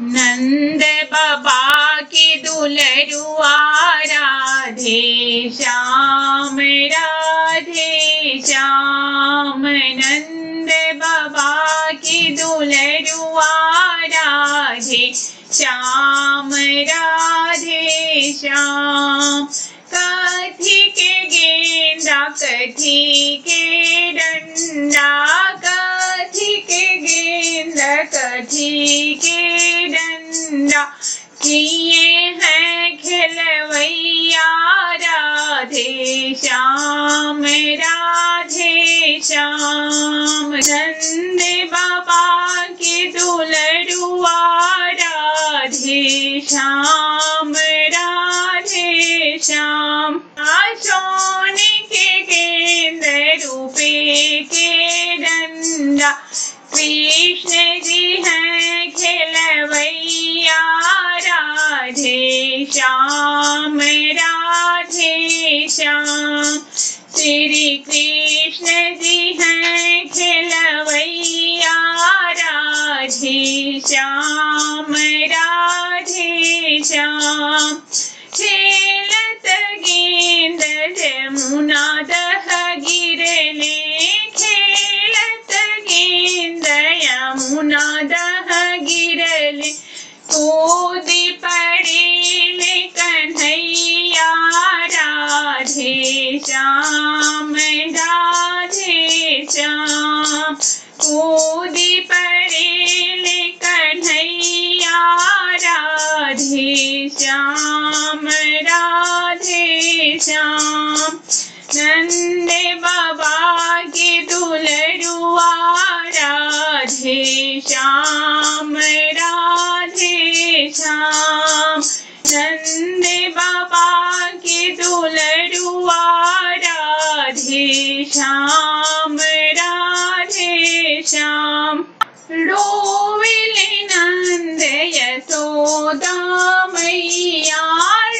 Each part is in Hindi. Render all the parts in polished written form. नंद बाबा के दुलरुआ राधे श्याम नंद बाबा के दुलरुआ राधे श्याम कथि के गेंदा कथि के डंडा कथि के डंडा किए हैं खिलवैया राधे श्याम नंद बाबा के दुलरुआ राधे श्याम आसोन के गेंद रूपे के डंडा कृष्ण जी हैं खिलवैया राधे श्याम श्री कृष्ण जी हैं खिलवैया राधे श्याम खेलत गेंद जमुना दह गिरले कूद पड़े कन्हैया राधे श्याम कूद पड़े कन्हैया राधे श्याम नंद बाबा के दुलरुआ राधे श्याम नंद बाबा के दुलरुआ राधे श्याम रोविल नंद यशोदा मैया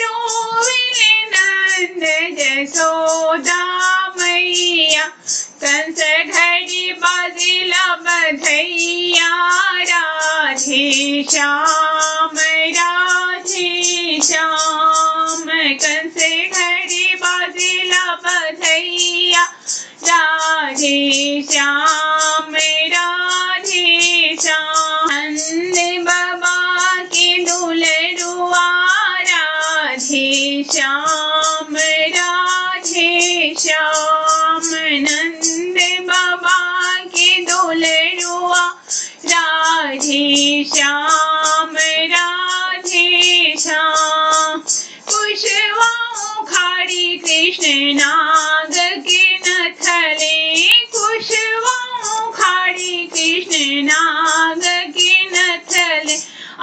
रोविल नंद यशोदा मैया कंस घड़ी बाजिला बधैया राधे श्याम कंस घड़ी बाजिला बधैया राधे श्याम नंद बाबा के दुलरुआ राधे श्याम नंद बाबा के दुलरुआ राधे श्याम पुष्वा उखाड़ी कृष्ण नाग के नथले कुशवा उखाड़ी कृष्ण नाग के नथले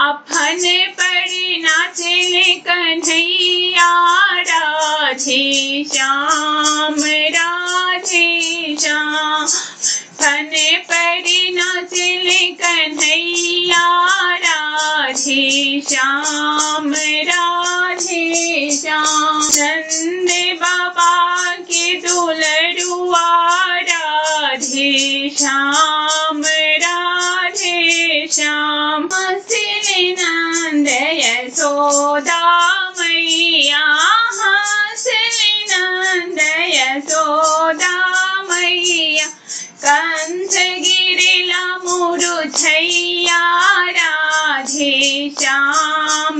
अफन पड़े नाचले कन्हैया राधे श्याम फन पड़े नाचले कन्हैया राधे श्याम नंद बाबा के दुलरुआ राधे श्याम नंद यशोदा मैया नंद यशोदा मैया कंस गिरिला मुरुछैया राधे श्याम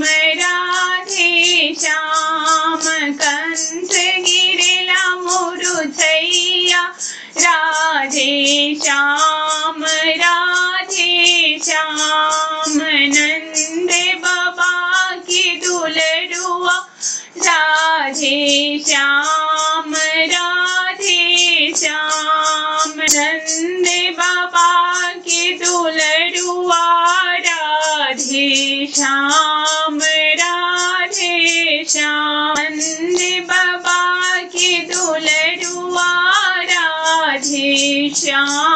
कंस गिरिला मुरुछैया राधे श्याम नंद बाबा के दुलरुआ राधे श्याम नंद बाबा के दुलरुआ राधे श्याम नंद बाबा के दुलरुआ श्याम।